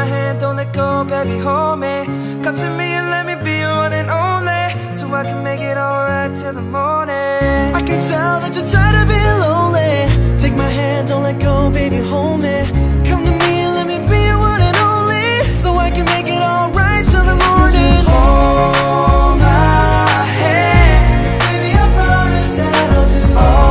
my hand, don't let go, baby, hold me. Come to me and let me be your one and only, so I can make it alright till the morning. I can tell that you're tired of being lonely. Take my hand, don't let go, baby, hold me. Come to me and let me be your one and only, so I can make it alright till the morning. Hold my hand, baby, I promise that I'll do all.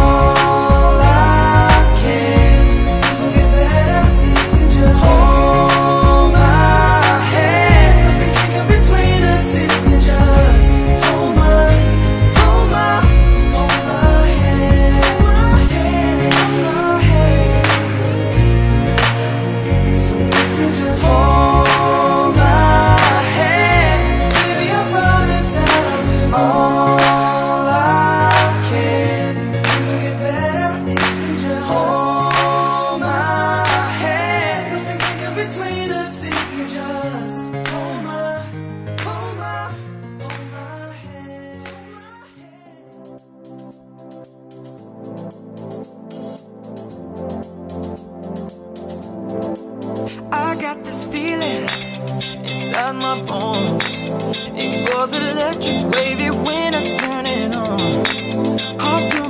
It goes electric, wavy when I turn it on.